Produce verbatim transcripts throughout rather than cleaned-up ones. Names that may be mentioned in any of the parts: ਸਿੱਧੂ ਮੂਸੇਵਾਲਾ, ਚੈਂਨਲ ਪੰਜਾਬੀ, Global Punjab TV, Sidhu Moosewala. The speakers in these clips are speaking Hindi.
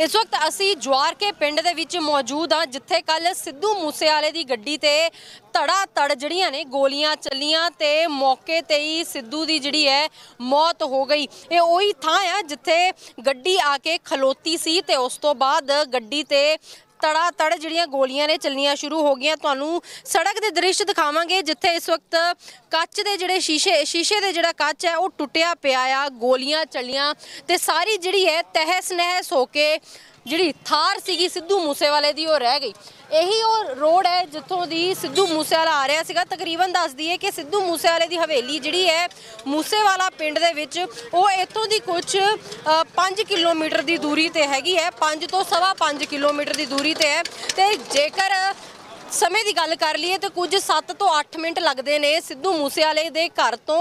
इस वक्त असी ज्वार के पिंड दे विच मौजूद हाँ, जिथे कल सिद्धू मूसेवाले दी गड्डी ते धड़ा धड़ जड़ियां ने गोलियां चलियां ते मौके ते ही सिद्धू दी जिहड़ी है मौत हो गई। ये उही थां है जिथे गड्डी आके खलोती सी ते उस तो बाद गड्डी ते तड़ा तड़ जिहड़ियां गोलियां ने चलनिया शुरू हो गई। तुहानूं सड़क के दृश्य दिखावांगे जिथे इस वक्त कच के जिहड़े शीशे शीशे दे जिहड़ा कच है वो टुटिया पिया आ, गोलियां चलियां ते सारी जिहड़ी है तहस नहस होके जिहड़ी थार सीगी सिद्धू मूसेवाले दी ओह रह गई। यही वो रोड है जिथों दी सिद्धू मूसेवाला आ रहा सीगा। तकरीबन दस दिए कि सिद्धू मूसेवाले दी हवेली जिहड़ी है मूसेवाला पिंड दे विच वो इतों दी कुछ पाँच किलोमीटर दी दूरी ते हैगी है, पाँच तो सवा पाँच किलोमीटर दी दूरी ते है। ते जेकर समय की गल कर लीए तो कुछ सत्त तो अठ मिनट लगते हैं सिद्धू मूसेवाले के घर तो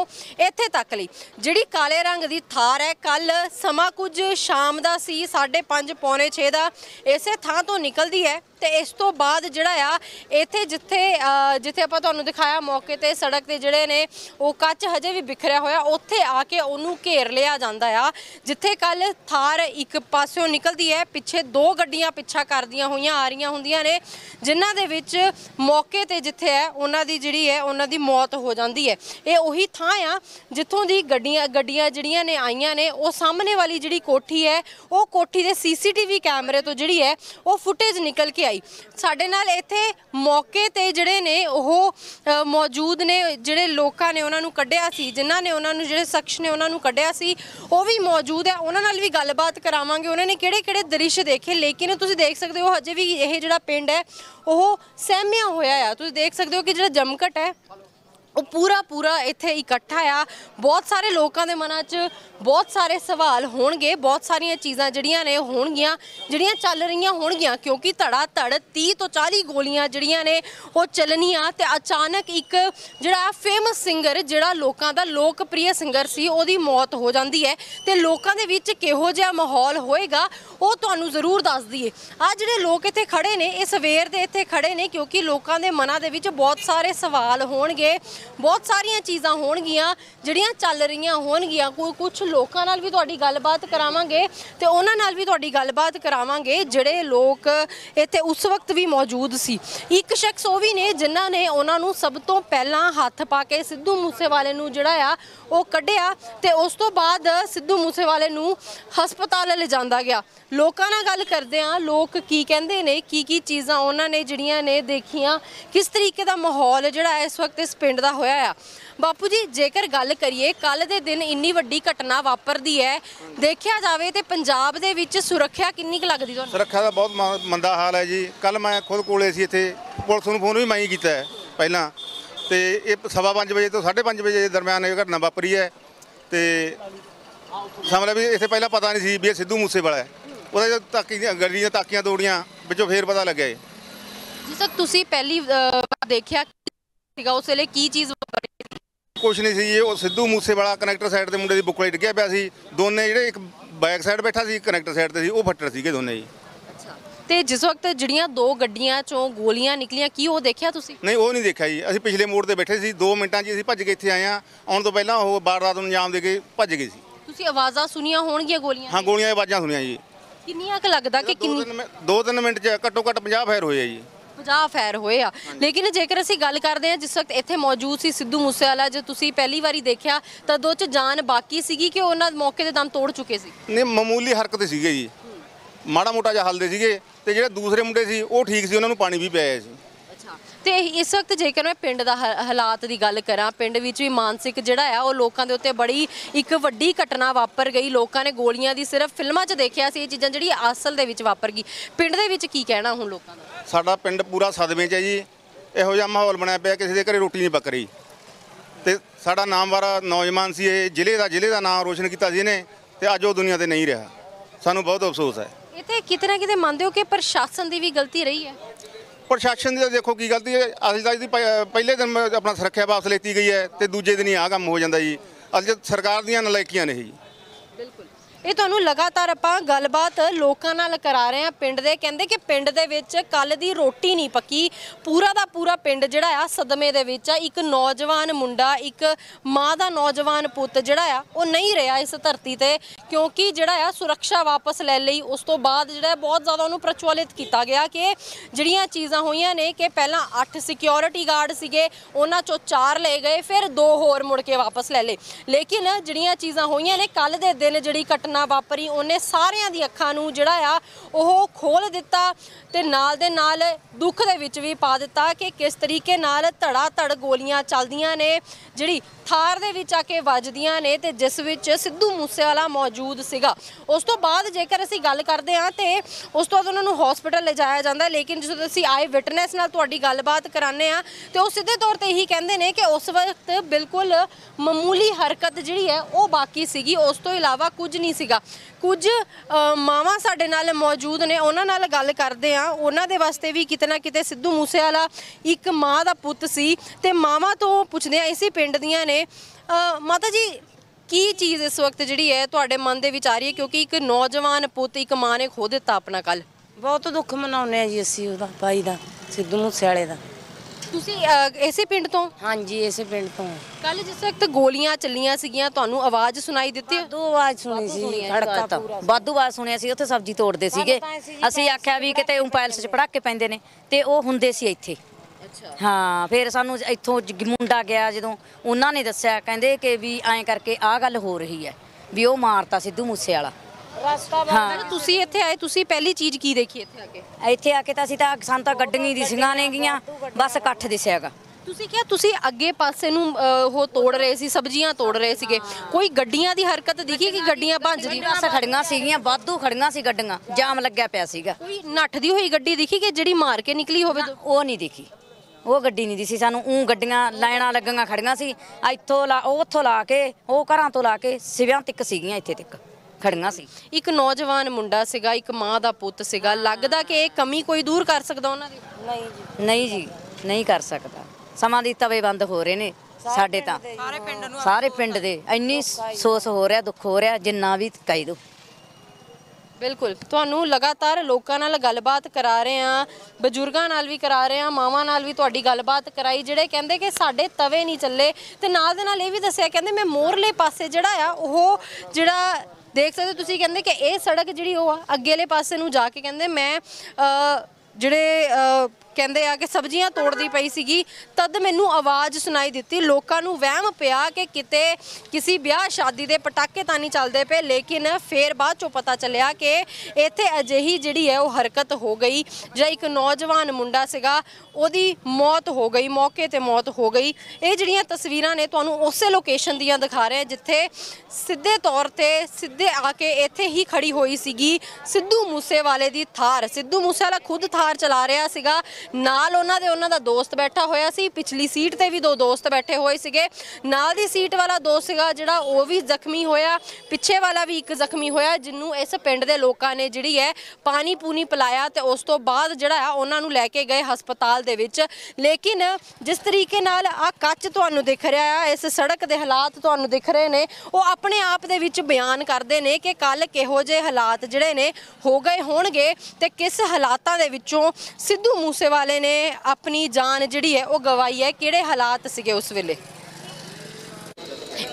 इत्थे तक लई। जिहड़ी काले रंग की थार है कल समा कुछ शाम का सी, साढ़े पाँच पौने छे का इसे थां तो निकलती है। तो इस तो बाद जिहड़ा आ इत्थे जिथे जिथे आपां तुहानूं दिखाया मौके पर सड़क के जिहड़े ने वो कच हजे भी बिखरिया होया उत्थे आके उहनूं घेर लिया जांदा आ। जिथे कल थार एक पासों निकलती है पिछे दो गड्डियां पिछा करदियां होइयां आ रही हुंदियां ने, जिन्हां दे विच मौके पर जिथे है उन्हां दी जिहड़ी है उन्हां दी मौत हो जाती है। ये उही थां आ जिथों दी गड्डियां गड्डियां जिहड़ियां ने आईयां ने वो सामने वाली जिहड़ी कोठी है वो कोठी दे सीसीटीवी कैमरे तो जिहड़ी है वो फुटेज निकल के आई। साडे नाल इत्थे मौके ते जिहड़े ने ओह मौजूद ने, जिहड़े लोकां ने उन्हां नूं कढिया सी, जिन्हां ने उन्हां नूं जिहड़े शख्स ने उन्हां नूं कढिया सी ओह भी मौजूद है। उन्हां नाल भी गलबात करावांगे उन्होंने किहड़े-किहड़े दृश्य देखे। लेकिन तुसीं देख सकदे हो हजे भी इह जिहड़ा पिंड है ओह सहमिया होया है। तुसीं देख सकदे हो कि जिहड़ा जमघट है वो पूरा पूरा इत्थे इकट्ठा आ। बहुत सारे लोगों के मन च बहुत सारे सवाल होणगे, बहुत सारिया चीज़ा जिहड़ियां ने होणगियां जिहड़ियां चल रहीआं होणगियां, क्योंकि धड़ा धड़ तीह तो चालीह गोलियां जिहड़ियां ने वो चलनियां ते अचानक एक जिहड़ा फेमस सिंगर जिहड़ा लोगों का लोकप्रिय सिंगर सी ओहदी मौत हो जाती है। तो लोगों के विच किहो जिहा माहौल होएगा वो तुहानूं जरूर दस दईए। आ जिहड़े लोग इत्थे खड़े ने ये सवेर दे इत्थे खड़े ने क्योंकि लोगों के मनां दे विच बहुत सारे सवाल होणगे, बहुत सारिया चीज़ा होणगियां जिहड़ियां चल रहीआं होणगियां। कोई कुछ लोकां नाल भी तुहाडी गलबात करावांगे ते उहनां नाल भी तुहाडी गलबात करावांगे जिहड़े लोग इत्थे उस वक्त भी मौजूद सी। एक शख्स ओह भी ने जिन्हां ने उहनां नूं सब तो पहलां हत्थ पा के सिद्धू मूसेवाले नूं जिहड़ा आ ओह कढिआ ते उस तो बाद सिद्धू मूसेवाले नूं हस्पताल लिजांदा गया। लोकां नाल गल करदे आ लोक की कहिंदे ने, की की चीज़ां उहनां ने जिहड़ियां ने देखियां, किस तरीके दा माहौल जिहड़ा इस वक्त इस पिंड दा होया है। बापू जी जेकर गल करिए कल दे दिन इन्नी वड्डी घटना वापरदी है, देखा जाए तो पंजाब दे विच सुरक्षा किन्नी क लगदी? सुरक्षा का बहुत मंदा हाल है जी। कल मैं खुद कोले सी, इत्थे पुलिस नूं फोन भी मैं ही कीता है पहलां ते इह सवा पाँच बजे तो साढ़े पाँच बजे दरम्यान यह घटना वापरी है। तो समझ भी इत्थे पहलां पता नहीं सी भी सिद्धू मूसेवाला है, उहदे ताकी गड्डी दी ताकियां तोड़ियां विचों फिर पता लग्गिआ। जी सर तुसीं पहली देखिआ उस वेले की चीज़? कुछ नहीं सी, वो सिद्धू मूसेवाला कनैक्टर साइड के मुंडे की बुकले डिग्गिया पिया सी, दोनों जिहड़े एक बैक साइड बैठा सी कनैक्टर साइड ते सी वो फट्टर सीगे दोनों जी। अच्छा, ते जिस वक्त जिहड़ियां दो गड्डियां चों गोलियां निकलियां की वो देखिया तुसीं? नहीं वो नहीं देखा जी, असीं पिछले मोड़ ते बैठे सी, दो मिनटां जी असीं भज के इत्थे आए हां, आउण तों पहलां ओह वारदात नूं अंजाम दे के भज गए सी। तुसीं आवाज़ां सुनियां होणगियां गोलियां? हां गोलियां आवाज़ां सुनियां जी। किन्नियां क लगदा कि किन्नी? दो तीन मिनट च घट्टो घट्ट पचास फायर होए जी, पचास फायर होए आ। लेकिन जेकर असीं गल करदे हां जिस वक्त इत्थे मौजूद सी सिद्धू मूसेवाला, जे तुसीं पहली वारी देखिया तां दो च जान बाकी सीगी कि उन्हां मौके ते दम तोड़ चुके सी? नहीं मामूली हरकत सीगे जी, माड़ा मोटा जिहा हलदे सीगे ते जिहड़े दूसरे मुंडे सी ओह ठीक सी, उन्हां नूं पाणी भी पिआया सी। अच्छा, ते इस वक्त जेकर मैं पिंड दा हालात दी गल करां, पिंड विच भी मानसिक जिहड़ा आ ओह लोकां दे उत्ते बड़ी इक वड्डी घटना वापर गई। लोकां ने गोलियां दी सिर्फ फिल्मां च देखिया सी, चीज़ां जिहड़ियां असल दे विच वापर गई। पिंड दे विच की कहना हुण लोकां दा? साडा पिंड पूरा सदमे च है जी, इहो जिहा माहौल बनया पिया, किसी दे घरे रोटी नहीं पक रही। ते साडा नामवारा नौजवान सी, ये जिले दा जिले दा नाम रोशन कीता सी इहने, ते अज ओह दुनिया ते नहीं रहा। सानूं बहुत अफसोस है। इत्थे किते ना किते मंनदे हो कि प्रशासन दी भी गलती रही है? प्रशासन की देखो की गलती है, अभी तक पहले दिन अपना सुरक्षा वापस लेती गई है तो दूजे दिन ही आह काम हो जाता जी। अज सरकार दीयां नलायकियां ने जी। बिल्कुल ਇਹ ਤੁਹਾਨੂੰ लगातार ਆਪਾਂ ਗੱਲਬਾਤ ਲੋਕਾਂ ਨਾਲ ਕਰਾ ਰਹੇ ਹਾਂ। ਪਿੰਡ ਦੇ ਕਹਿੰਦੇ ਕਿ ਪਿੰਡ ਦੇ ਵਿੱਚ ਕੱਲ ਦੀ ਰੋਟੀ ਨਹੀਂ ਪੱਕੀ, ਪੂਰਾ ਦਾ ਪੂਰਾ ਪਿੰਡ ਜਿਹੜਾ ਆ ਸਦਮੇ ਦੇ ਵਿੱਚ ਆ। ਇੱਕ ਨੌਜਵਾਨ ਮੁੰਡਾ, ਇੱਕ ਮਾਂ ਦਾ ਨੌਜਵਾਨ ਪੁੱਤ ਜਿਹੜਾ ਆ ਉਹ ਨਹੀਂ ਰਿਹਾ ਇਸ ਧਰਤੀ ਤੇ, ਕਿਉਂਕਿ ਜਿਹੜਾ ਆ ਸੁਰੱਖਿਆ ਵਾਪਸ ਲੈ ਲਈ। ਉਸ ਤੋਂ ਬਾਅਦ ਜਿਹੜਾ ਬਹੁਤ ਜ਼ਿਆਦਾ ਉਹਨੂੰ ਪ੍ਰਚਲਿਤ ਕੀਤਾ ਗਿਆ ਕਿ ਜਿਹੜੀਆਂ ਚੀਜ਼ਾਂ ਹੋਈਆਂ ਨੇ ਕਿ ਪਹਿਲਾਂ ਅੱਠ ਸਿਕਿਉਰਿਟੀ ਗਾਰਡ ਸੀਗੇ, ਉਹਨਾਂ ਚੋਂ ਚਾਰ ਲੈ ਗਏ, ਫਿਰ ਦੋ ਹੋਰ ਮੁੜ ਕੇ ਵਾਪਸ ਲੈ ਲਏ। ਲੇਕਿਨ ਜਿਹੜੀਆਂ ਚੀਜ਼ਾਂ ਹੋਈਆਂ ਨੇ ਕੱਲ ਦੇ ਦਿਨ ਜਿਹੜੀ ਘਟਨਾ ਵਾਪਰੀ ਉਹਨੇ ਸਾਰਿਆਂ ਦੀ ਅੱਖਾਂ ਨੂੰ ਜਿਹੜਾ ਆ ਉਹ ਖੋਲ ਦਿੱਤਾ ਤੇ ਨਾਲ ਦੇ ਨਾਲ ਦੁੱਖ ਦੇ ਵਿੱਚ ਵੀ ਪਾ ਦਿੱਤਾ ਕਿ ਕਿਸ ਤਰੀਕੇ ਨਾਲ ਧੜਾ ਧੜ ਗੋਲੀਆਂ ਚੱਲਦੀਆਂ ਨੇ, ਜਿਹੜੀ ਥਾਰ ਦੇ ਵਿੱਚ ਆ ਕੇ ਵੱਜਦੀਆਂ ਨੇ ਤੇ ਜਿਸ ਵਿੱਚ ਸਿੱਧੂ ਮੂਸੇਵਾਲਾ ਮੌਜੂਦ ਸੀਗਾ। ਉਸ ਤੋਂ ਬਾਅਦ ਜੇਕਰ ਅਸੀਂ ਗੱਲ ਕਰਦੇ ਹਾਂ ਤੇ ਉਸ ਤੋਂ ਬਾਅਦ ਉਹਨਾਂ ਨੂੰ ਹਸਪੀਟਲ ਲਿਜਾਇਆ ਜਾਂਦਾ, ਲੇਕਿਨ ਜਦੋਂ ਅਸੀਂ ਆਏ ਵਿਟਨੈਸ ਨਾਲ ਤੁਹਾਡੀ ਗੱਲਬਾਤ ਕਰਾਉਂਦੇ ਹਾਂ ਤੇ ਉਹ ਸਿੱਧੇ ਤੌਰ ਤੇ ਇਹੀ ਕਹਿੰਦੇ ਨੇ ਕਿ ਉਸ ਵਕਤ ਬਿਲਕੁਲ ਮਾਮੂਲੀ ਹਰਕਤ ਜਿਹੜੀ ਹੈ ਉਹ ਬਾਕੀ ਸੀਗੀ, ਉਸ ਤੋਂ ਇਲਾਵਾ ਕੁਝ ਨਹੀਂ ਸੀਗਾ। ਕੁਝ ਮਾਵਾਂ ਸਾਡੇ ਨਾਲ ਮੌਜੂਦ ਨੇ, ਉਹਨਾਂ ਨਾਲ ਗੱਲ ਕਰਦੇ ਹਾਂ। ਉਹਨਾਂ ਦੇ ਵਾਸਤੇ ਵੀ ਕਿਤੇ ਨਾ ਕਿਤੇ ਸਿੱਧੂ ਮੂਸੇਵਾਲਾ ਇੱਕ ਮਾਂ ਦਾ ਪੁੱਤ ਸੀ ਤੇ ਮਾਵਾਂ ਤੋਂ ਪੁੱਛਦੇ ਹਾਂ, ਇਸੇ ਪਿੰਡ ਦੀਆਂ ਨੇ। माता जी की चीज़ इस वक्त जी है तुहाडे मन दे विच आ रही है, क्योंकि एक नौजवान पुत एक माँ ने खो दिता अपना कल? बहुत दुख मनाने जी असीं उहदा भाई दा, सिद्धू मूसेवाले दा। तुसीं इसे पिंड तो? हाँ जी, इसे पिंड तो। कल जिस वक्त गोलियां चलियां सीगियां तुहानूं आवाज़ सुनाई दित्ती? दो आवाज़ सुनी सी, खड़का वाधू आवाज़ सुनिया सी। उत्थे सब्जी तोड़दे सीगे, असीं आख्या भी किते पैलस च पड़ाके पैंदे ने ते ओह हुंदे सी इत्थे। हाँ, फिर सानू इत्थों मुंडा गया जदों उन्होंने दस्सिया, कहंदे कि भी आए करके आ गल हो रही है भी वो मारता सिद्धू मूसेवाला। हाँ, तुसी इत्थे आए, तुसी पहली चीज़ की देखी इत्थे आके? इत्थे आके तां असीं तां सानू तां गड्डियां दिसियां ने गईयां, बस कट्ठ दिसिया गा। ਤੁਸੀਂ ਕਿਹਾ ਤੁਸੀਂ ਅੱਗੇ ਪਾਸੇ ਨੂੰ ਉਹ ਤੋੜ ਰਹੇ ਸੀ, ਸਬਜ਼ੀਆਂ ਤੋੜ ਰਹੇ ਸੀਗੇ, ਕੋਈ ਗੱਡੀਆਂ ਦੀ ਹਰਕਤ ਦਿਖੀ ਕਿ ਗੱਡੀਆਂ ਭੱਜ ਰਹੀਆਂ ਸੀ? ਖੜੀਆਂ ਸੀਗੀਆਂ, ਵਾਧੂ ਖੜੀਆਂ ਸੀ ਗੱਡੀਆਂ, ਜਾਮ ਲੱਗਿਆ ਪਿਆ ਸੀਗਾ। ਕੋਈ ਨੱਠਦੀ ਹੋਈ ਗੱਡੀ ਦਿਖੀ ਕਿ ਜਿਹੜੀ ਮਾਰ ਕੇ ਨਿਕਲੀ ਹੋਵੇ? ਉਹ ਨਹੀਂ ਦਿਖੀ, ਉਹ ਗੱਡੀ ਨਹੀਂ ਦਿਸੀ ਸਾਨੂੰ। ਉਹ ਗੱਡੀਆਂ ਲਾਈਨਾਂ ਲੱਗੀਆਂ ਖੜੀਆਂ ਸੀ, ਇੱਥੋਂ ਲਾ ਉੱਥੋਂ ਲਾ ਕੇ ਉਹ ਘਰਾਂ ਤੋਂ ਲਾ ਕੇ ਸਿਵਿਆਂ ਤੱਕ ਸੀਗੀਆਂ, ਇੱਥੇ ਤੱਕ ਖੜੀਆਂ ਸੀ। ਇੱਕ ਨੌਜਵਾਨ ਮੁੰਡਾ ਸੀਗਾ, ਇੱਕ ਮਾਂ ਦਾ ਪੁੱਤ ਸੀਗਾ। ਲੱਗਦਾ ਕਿ ਇਹ ਕਮੀ ਕੋਈ ਦੂਰ ਕਰ ਸਕਦਾ ਉਹਨਾਂ ਦੀ? ਨਹੀਂ ਜੀ, ਨਹੀਂ ਜੀ, ਨਹੀਂ ਕਰ ਸਕਦਾ। ਸਮਾਂ ਦੀ ਤਵੇ ਬੰਦ ਹੋ ਰਹੇ ਨੇ ਸਾਡੇ ਤਾਂ, ਸਾਰੇ ਪਿੰਡ ਦੇ ਇੰਨੀ ਸੋਸ ਹੋ ਰਿਹਾ, ਦੁੱਖ ਹੋ ਰਿਹਾ, ਜਿੰਨਾ ਵੀ ਕਹਿ ਦੋ। ਬਿਲਕੁਲ, ਤੁਹਾਨੂੰ ਲਗਾਤਾਰ ਲੋਕਾਂ ਨਾਲ ਗੱਲਬਾਤ ਕਰਾ ਰਹੇ ਹਾਂ, ਬਜ਼ੁਰਗਾਂ ਨਾਲ ਵੀ ਕਰਾ ਰਹੇ ਹਾਂ, ਮਾਵਾਂ ਨਾਲ ਵੀ ਤੁਹਾਡੀ ਗੱਲਬਾਤ ਕਰਾਈ, ਜਿਹੜੇ ਕਹਿੰਦੇ ਕਿ ਸਾਡੇ ਤਵੇ ਨਹੀਂ ਚੱਲੇ। ਤੇ ਨਾਲ ਦੇ ਨਾਲ ਇਹ ਵੀ ਦੱਸਿਆ, ਕਹਿੰਦੇ ਮੈਂ ਮੋਰਲੇ ਪਾਸੇ ਜਿਹੜਾ ਆ ਉਹ ਜਿਹੜਾ ਦੇਖ ਸਕਦੇ ਤੁਸੀਂ, ਕਹਿੰਦੇ ਕਿ ਇਹ ਸੜਕ ਜਿਹੜੀ ਉਹ ਆ ਅੱਗੇਲੇ ਪਾਸੇ ਨੂੰ ਜਾ ਕੇ, ਕਹਿੰਦੇ ਮੈਂ ਜਿਹੜੇ ਕਹਿੰਦੇ ਆ ਕਿ ਸਬਜ਼ੀਆਂ ਤੋੜਦੀ ਪਈ ਸੀਗੀ ਤਦ ਮੈਨੂੰ ਆਵਾਜ਼ ਸੁਣਾਈ ਦਿੱਤੀ। ਲੋਕਾਂ ਨੂੰ ਵਹਿਮ ਪਿਆ ਕਿ ਕਿਤੇ ਕਿਸੇ ਵਿਆਹ ਸ਼ਾਦੀ ਦੇ ਪਟਾਕੇ ਤਾਂ ਨਹੀਂ ਚੱਲਦੇ ਪਏ, ਲੇਕਿਨ ਫਿਰ ਬਾਅਦ ਚੋਂ ਪਤਾ ਚੱਲਿਆ ਕਿ ਇੱਥੇ ਅਜਿਹੀ ਜਿਹੜੀ ਹੈ ਉਹ ਹਰਕਤ ਹੋ ਗਈ। ਜਿਹੜਾ ਇੱਕ ਨੌਜਵਾਨ ਮੁੰਡਾ ਸੀਗਾ ਉਹਦੀ ਮੌਤ ਹੋ ਗਈ, ਮੌਕੇ ਤੇ ਮੌਤ ਹੋ ਗਈ। ਇਹ ਜਿਹੜੀਆਂ ਤਸਵੀਰਾਂ ਨੇ ਤੁਹਾਨੂੰ ਉਸੇ ਲੋਕੇਸ਼ਨ ਦੀਆਂ ਦਿਖਾ ਰਹੇ ਜਿੱਥੇ ਸਿੱਧੇ ਤੌਰ ਤੇ ਸਿੱਧੇ ਆ ਕੇ ਇੱਥੇ ਹੀ ਖੜੀ ਹੋਈ ਸੀਗੀ ਸਿੱਧੂ ਮੂਸੇਵਾਲੇ ਦੀ ਥਾਰ। ਸਿੱਧੂ ਮੂਸੇਵਾਲਾ ਖੁਦ ਥਾਰ ਚਲਾ ਰਿਹਾ ਸੀਗਾ, ਨਾਲ ਉਹਨਾਂ ਦੇ ਉਹਨਾਂ ਦਾ ਦੋਸਤ ਬੈਠਾ ਹੋਇਆ ਸੀ, ਪਿਛਲੀ ਸੀਟ ਤੇ ਵੀ ਦੋ ਦੋਸਤ ਬੈਠੇ ਹੋਏ ਸੀਗੇ। ਨਾਲ ਦੀ ਸੀਟ ਵਾਲਾ ਦੋਸਤ ਸੀਗਾ ਜਿਹੜਾ ਉਹ ਵੀ ਜ਼ਖਮੀ ਹੋਇਆ, ਪਿੱਛੇ ਵਾਲਾ ਵੀ ਇੱਕ ਜ਼ਖਮੀ ਹੋਇਆ, ਜਿਹਨੂੰ ਇਸ ਪਿੰਡ ਦੇ ਲੋਕਾਂ ਨੇ ਜਿਹੜੀ ਹੈ ਪਾਣੀ ਪੂਣੀ ਪਿਲਾਇਆ ਤੇ ਉਸ ਤੋਂ ਬਾਅਦ ਜਿਹੜਾ ਆ ਉਹਨਾਂ ਨੂੰ ਲੈ ਕੇ ਗਏ ਹਸਪਤਾਲ ਦੇ ਵਿੱਚ। ਲੇਕਿਨ ਜਿਸ ਤਰੀਕੇ ਨਾਲ ਆ ਕੱਚ ਤੁਹਾਨੂੰ ਦਿਖ ਰਿਹਾ ਆ, ਇਸ ਸੜਕ ਦੇ ਹਾਲਾਤ ਤੁਹਾਨੂੰ ਦਿਖ ਰਹੇ ਨੇ, ਉਹ ਆਪਣੇ ਆਪ ਦੇ ਵਿੱਚ ਬਿਆਨ ਕਰਦੇ ਨੇ ਕਿ ਕੱਲ ਕਿਹੋ ਜਿਹੇ ਹਾਲਾਤ ਜਿਹੜੇ ਨੇ ਹੋ ਗਏ ਹੋਣਗੇ ਤੇ ਕਿਸ ਹਾਲਾਤਾਂ ਦੇ ਵਿੱਚੋਂ ਸਿੱਧੂ ਮੂਸੇ वाले ने अपनी जान जिहड़ी है वो गवाई है, किहड़े हालात सीगे उस वेले।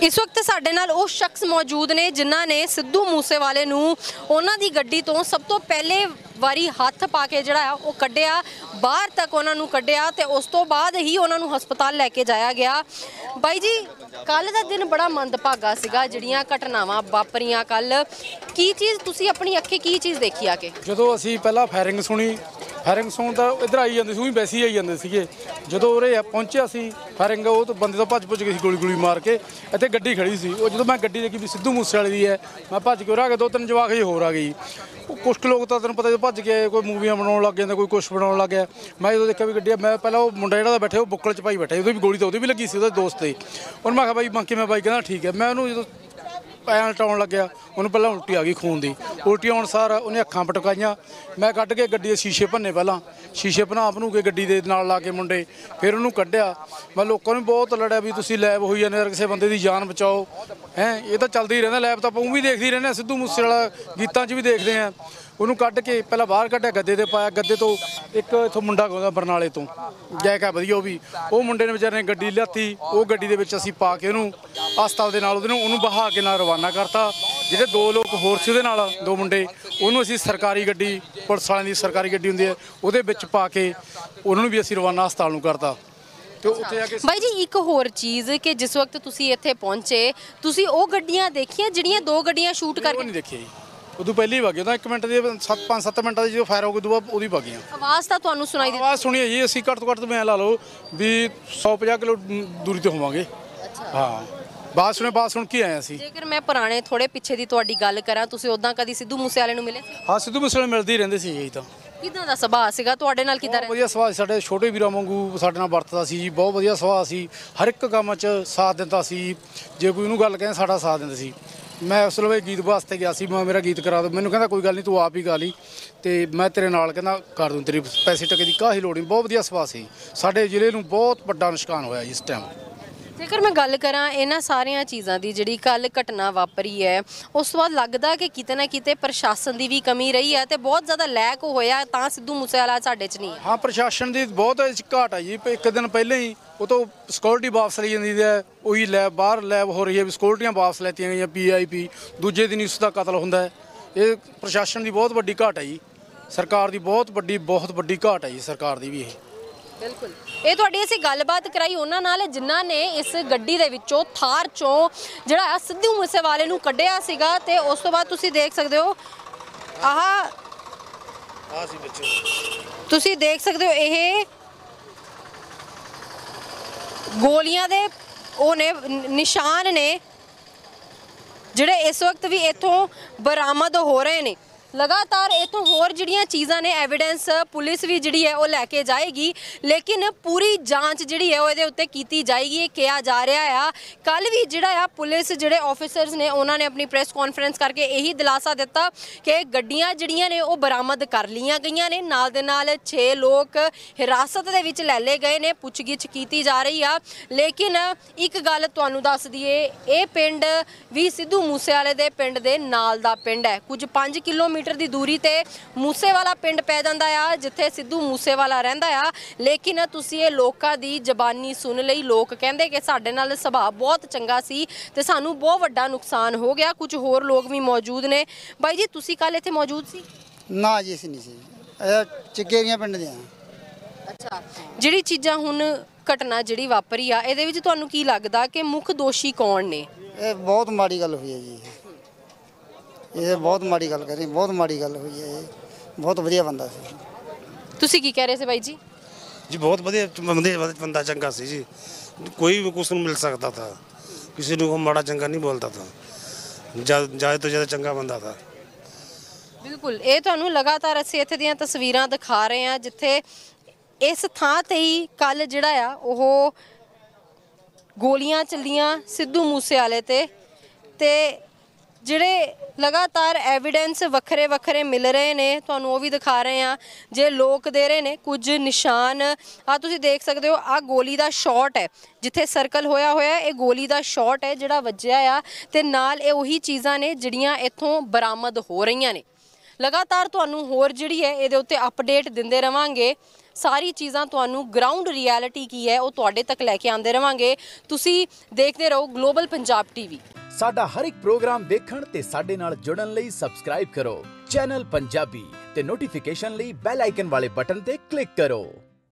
इस वक्त साडे नाल वो शख्स मौजूद ने जिन्हां ने सिद्धू मूसेवाले नूं उन्हां दी गड्डी तो सब तो पहले ਵਾਰੀ ਹੱਥ ਪਾ ਕੇ ਜਿਹੜਾ ਉਹ ਕੱਢਿਆ, ਬਾਹਰ ਤੱਕ ਉਹਨਾਂ ਨੂੰ ਕੱਢਿਆ ਤੇ ਉਸ ਤੋਂ ਬਾਅਦ ਹੀ ਉਹਨਾਂ ਨੂੰ ਹਸਪਤਾਲ ਲੈ ਕੇ ਜਾਇਆ ਗਿਆ। ਬਾਈ ਜੀ, ਕੱਲ ਦਾ ਦਿਨ ਬੜਾ ਮੰਦਭਾਗਾ ਸੀਗਾ, ਜਿਹੜੀਆਂ ਘਟਨਾਵਾਂ ਵਾਪਰੀਆਂ ਕੱਲ, ਕੀ ਚੀਜ਼ ਤੁਸੀਂ ਆਪਣੀ ਅੱਖੇ ਕੀ ਚੀਜ਼ ਦੇਖੀ ਆ ਕੇ? ਜਦੋਂ ਅਸੀਂ ਪਹਿਲਾਂ ਫਾਇਰਿੰਗ ਸੁਣੀ, ਫਾਇਰਿੰਗ ਸੁਣ ਤਾਂ ਇੱਧਰ ਆਈ ਜਾਂਦੇ ਸੀ, ਉਹੀ ਵੈਸੇ ਹੀ ਆਈ ਜਾਂਦੇ ਸੀਗੇ। ਜਦੋਂ ਉਰੇ ਪਹੁੰਚਿਆ ਸੀ ਫਾਇਰਿੰਗ, ਉਹ ਤੋਂ ਬੰਦੇ ਤੋਂ ਭੱਜ ਭੁੱਜ ਗਈ ਸੀ ਗੋਲੀ ਗੋਲੀ ਮਾਰ ਕੇ। ਇੱਥੇ ਗੱਡੀ ਖੜੀ ਸੀ, ਉਹ ਜਦੋਂ ਮੈਂ ਗੱਡੀ ਦੇਖੀ ਵੀ ਸਿੱਧੂ ਮੂਸੇਵਾਲੇ ਦੀ ਹੈ, ਮੈਂ ਭੱਜ ਕੇ ਉਰੇ ਆ ਗਿਆ। ਦੋ ਤਿੰਨ ਜਵਾਕ ਜਿਹੇ ਹੋਰ ਆ ਗਏ। ਕੁਛ ਕੁ ਲੋਕ ਤਾਂ ਤੈਨੂੰ ਪਤਾ ਭੱਜ ਕੇ ਕੋਈ ਮੂਵੀਆਂ ਬਣਾਉਣ ਲੱਗ ਜਾਂਦਾ, ਕੋਈ ਕੁਛ ਬਣਾਉਣ ਲੱਗ ਗਿਆ। ਮੈਂ ਜਦੋਂ ਦੇਖਿਆ ਵੀ ਗੱਡੀ, ਮੈਂ ਪਹਿਲਾਂ ਉਹ ਮੁੰਡਾ ਜਿਹੜਾ ਬੈਠੇ ਉਹ ਬੁੱਕਲ 'ਚ ਪਾਈ ਬੈਠਾ, ਉਹਦੀ ਵੀ ਗੋਲੀ ਤਾਂ ਉਹਦੀ ਵੀ ਲੱਗੀ ਸੀ, ਉਹਦੇ ਦੋਸਤ 'ਤੇ। ਹੁਣ ਮੈਂ ਕਿਹਾ ਬਾਈ ਮੈਂ ਕਿਵੇਂ, ਬਾਈ ਕਹਿੰਦਾ ਠੀਕ ਹੈ। ਮੈਂ ਉਹਨੂੰ ਜਦੋਂ पैंट आउन लग्या उन्हें पहला उल्टी आ गई खून की। उल्टी आने सार उन्हें अखा पटकाइया, मैं कट के गड्डी शीशे भन्ने, पहला शीशे बना बनू के गड्डी दे नाल ला के मुंडे, फिर उन्होंने कढ़िया। मैं लोगों ने बहुत लड़िया भी तुसीं लैब होई जाने किसी बंदे की जान बचाओ है, ये तो चलता ही रहता। लैब तो आप भी देखते ही रहने, सिद्धू मूसेवाला गीतां च भी देखते हैं। उन्होंने कट के पहला बाहर कटिया गद्दे से पाया, गद्दे तो एक इतों मुंडा गाँव बरनाले तो जैक है वधिया, वो भी वो मुंडे ने बेचारे ने गड्डी लियाती, वो गड्डी दे असीं पा के उन्होंने हस्पताल के नाल उन्होंने बहा के नाल रवाना करता। जिहड़े दो लोग होर सी उहदे दो मुंडे, उन्होंने असीं सरकारी गड्डी पुलिस वालियां दी सरकारी गड्डी हुंदी है उहदे विच पा के उन्होंने भी असीं रवाना हस्पताल नूं करता। ਬਾਈ ਜੀ एक होर चीज़ कि जिस वक्त तुसीं इत्थे पहुंचे तुसीं ओह गड्डियां देखियां जिहड़ियां दो गड्डियां शूट करके नहीं देखियां जी? उदू पहले ही भागे, एक मिनट के सत्त पाँच सत्त मिनट जो फायर हो गए उदू बाद उदी भागियां। आवाज़ तो तुहानूं सुनाई दी? आवाज़ सुनी है जी, असीं घट तो घट मैं ला लो भी सौ पचास किलो दूरी तो होवांगे। हाँ बात सुने, बात सुन के आए। जेकर मैं पुराने थोड़े पिछे की तुहाडी गल करां, तुसीं उदां कदी सिद्धू मूसेवाले नूं मिले? हाँ सिद्धू मूसेवाले मिलदे ही रहिंदे सी जी। तां ਕਿਦਾਂ ਦਾ ਸੁਭਾਅ ਸੀਗਾ ਤੁਹਾਡੇ ਨਾਲ? ਕਿਦਾਂ ਵਧੀਆ ਸੁਭਾਅ, ਸਾਡੇ ਛੋਟੇ ਵੀਰਾਂ ਵਾਂਗੂ ਸਾਡੇ ਨਾਲ ਵਰਤਦਾ ਸੀ ਜੀ, ਬਹੁਤ ਵਧੀਆ ਸੁਭਾਅ ਸੀ। ਹਰ ਇੱਕ ਕੰਮ 'ਚ ਸਾਥ ਦਿੰਦਾ ਸੀ, ਜੇ ਕੋਈ ਉਹਨੂੰ ਗੱਲ ਕਹਿੰਦਾ ਸਾਡਾ ਸਾਥ ਦਿੰਦਾ ਸੀ। ਮੈਂ ਉਸ ਵੇਲੇ ਗੀਤ ਵਾਸਤੇ ਗਿਆ ਸੀ, ਮੈਂ ਮੇਰਾ ਗੀਤ ਕਰਾ ਦੋ, ਮੈਨੂੰ ਕਹਿੰਦਾ ਕੋਈ ਗੱਲ ਨਹੀਂ ਤੂੰ ਆਪ ਹੀ ਗਾ ਲਈ ਤੇ ਮੈਂ ਤੇਰੇ ਨਾਲ ਕਹਿੰਦਾ ਕਰ ਦੂੰ, ਤੇਰੀ ਪੈਸੇ ਟਕੇ ਦੀ ਕਾਹੀ ਲੋੜ ਨਹੀਂ। ਬਹੁਤ ਵਧੀਆ ਸੁਭਾਅ ਸੀ, ਸਾਡੇ ਜ਼ਿਲ੍ਹੇ ਨੂੰ ਬਹੁਤ ਵੱਡਾ ਨੁਕਸਾਨ ਹੋਇਆ ਇਸ ਟਾਈਮ। ਜੇਕਰ ਮੈਂ ਗੱਲ ਕਰਾਂ ਇਹਨਾਂ ਸਾਰੀਆਂ ਚੀਜ਼ਾਂ ਦੀ ਜਿਹੜੀ ਕੱਲ੍ਹ ਘਟਨਾ ਵਾਪਰੀ ਹੈ, ਉਸ ਤੋਂ ਬਾਅਦ ਲੱਗਦਾ ਕਿ ਕਿਤੇ ਨਾ ਕਿਤੇ ਪ੍ਰਸ਼ਾਸਨ ਦੀ ਵੀ ਕਮੀ ਰਹੀ ਹੈ ਤੇ ਬਹੁਤ ਜ਼ਿਆਦਾ ਲੈਕ ਹੋਇਆ, ਤਾਂ ਸਿੱਧੂ ਮੂਸੇਵਾਲਾ ਸਾਡੇ 'ਚ ਨਹੀਂ ਹੈ। ਹਾਂ ਪ੍ਰਸ਼ਾਸਨ ਦੀ ਬਹੁਤ ਘਾਟ ਹੈ ਜੀ। ਇੱਕ ਦਿਨ ਪਹਿਲਾਂ ਹੀ ਉਹ ਤੋਂ ਸਿਕਿਉਰਿਟੀ ਵਾਪਸ ਲਈ ਜਾਂਦੀ ਹੈ, ਉਹੀ ਲੈਬ ਬਾਹਰ ਲੈਬ ਹੋ ਰਹੀ ਹੈ ਵੀ ਸਿਕਿਉਰਿਟੀਆਂ ਵਾਪਸ ਲੈਤੀਆਂ ਗਈਆਂ ਪੀ ਆਈ ਪੀ, ਦੂਜੇ ਦਿਨ ਉਸ ਦਾ ਕਤਲ ਹੁੰਦਾ ਹੈ। ਇਹ ਪ੍ਰਸ਼ਾਸਨ ਦੀ ਬਹੁਤ ਵੱਡੀ ਘਾਟ ਹੈ ਜੀ, ਸਰਕਾਰ ਦੀ ਬਹੁਤ ਵੱਡੀ ਬਹੁਤ ਵੱਡੀ ਘਾਟ ਹੈ ਜੀ, ਸਰਕਾਰ ਦੀ ਵੀ ਇਹ ਬਿਲਕੁਲ। ਇਹ ਤੁਹਾਡੀ ਅਸੀਂ ਗੱਲਬਾਤ ਕਰਾਈ ਉਹਨਾਂ ਨਾਲ ਜਿਨ੍ਹਾਂ ਨੇ ਇਸ ਗੱਡੀ ਦੇ ਵਿੱਚੋਂ ਥਾਰ ਚੋਂ ਜਿਹੜਾ ਸਿੱਧੂ ਮੂਸੇਵਾਲੇ ਨੂੰ ਕੱਢਿਆ ਸੀਗਾ ਤੇ ਉਸ ਤੋਂ ਬਾਅਦ ਤੁਸੀਂ ਦੇਖ ਸਕਦੇ ਹੋ ਆਹ ਆਹ ਸੀ ਬੱਚੇ, ਤੁਸੀਂ ਦੇਖ ਸਕਦੇ ਹੋ ਇਹ ਗੋਲੀਆਂ ਦੇ ਉਹ ਨੇ ਨਿਸ਼ਾਨ ਨੇ ਜਿਹੜੇ ਇਸ ਵਕਤ ਵੀ ਇੱਥੋਂ ਬਰਾਮਦ ਹੋ ਰਹੇ ਨੇ। लगातार इतों होर जिहड़ियां चीज़ां ने एविडेंस पुलिस भी जिहड़ी है वो लैके जाएगी, लेकिन पूरी जांच जिहड़ी है वो इहदे उत्ते कीती जाएगी। किया जा रहा है कल भी जिहड़ा आ पुलिस जिहड़े ऑफिसर्स ने उन्होंने अपनी प्रेस कॉन्फ्रेंस करके यही दिलासा दिता कि गड्डियां जिहड़ियां ने वो बरामद कर लिया गई ने, नाल दे नाल छे लोग हिरासत दे विच लै लए गए ने, पुछगिछ की जा रही है। लेकिन एक गल तुहानूं दस दईए, ये पिंड भी सिद्धू मूसेवाले दे पिंड दे नाल दा पिंड है, कुछ पाँच किलोमीटर मीटर की दूरी ते मूसेवाला पिंड पै जाता है जिथे सिद्धू मूसेवाला रहिंदा है। लेकिन तुसीं ये लोकां दी जबानी सुन लई, लोग कहिंदे कि साडे नाल सुभाव बहुत चंगा सी ते सानू बहुत वड्डा नुकसान हो गया। कुछ होर लोग भी मौजूद ने। बाई जी तुसीं कल इत्थे मौजूद सी? ना जी असीं नहीं सी, चिकेरियां पिंड दे। अच्छा, जिहड़ी चीज़ां हुण घटना जिहड़ी वापरी आ इहदे विच तुहानू की लगदा कि मुख दोषी कौन ने? ये बहुत माड़ी गल होई है जी, ये बहुत माड़ी गल करी, बहुत माड़ी गल हुई है। बहुत वधिया बंदा सी। तुसी की कह रहे थे भाई जी? जी बहुत वधिया बंदा, चंगा सी जी, कोई भी कुछ मिल सकता था, किसी को माड़ा चंगा नहीं बोलता था, ज़्यादा तो ज़्यादा चंगा बंदा था बिल्कुल। ये तुहानू लगातार असीं इत्थे दीआं तस्वीरां दिखा रहे हैं जिथे इस थां ते ही कल जिहड़ा आ ओह गोलियां चलियां सिद्धू मूसेवाले ते ते जिहड़े लगातार एविडेंस वक्रे वक्रे मिल रहे हैं, तुहानूं वो भी दिखा रहे हैं जे लोग दे रहे ने कुछ निशान। आ तुसीं देख सकते हो आ गोली का शॉट है, जिथे सर्कल होया होया ये गोली का शॉट है जिहड़ा वज्जिया आ ते नाल ये उही चीज़ां ने जिहड़ियां इत्थों बरामद हो रही ने। लगातार तुहानूं होर जिहड़ी है इहदे उत्ते अपडेट दिंदे रहांगे, सारी चीज़ां तुहानूं ग्राउंड रियलिटी की है वो तुहाडे तक लैके आंदे रहांगे। तुसीं देखदे रहो ग्लोबल पंजाब टीवी। साडा हर एक प्रोग्राम देखण ते साडे नाल जुड़न लई सब्सक्राइब करो चैनल पंजाबी ते नोटिफिकेशन लई बेल आइकन वाले बटन ते क्लिक करो।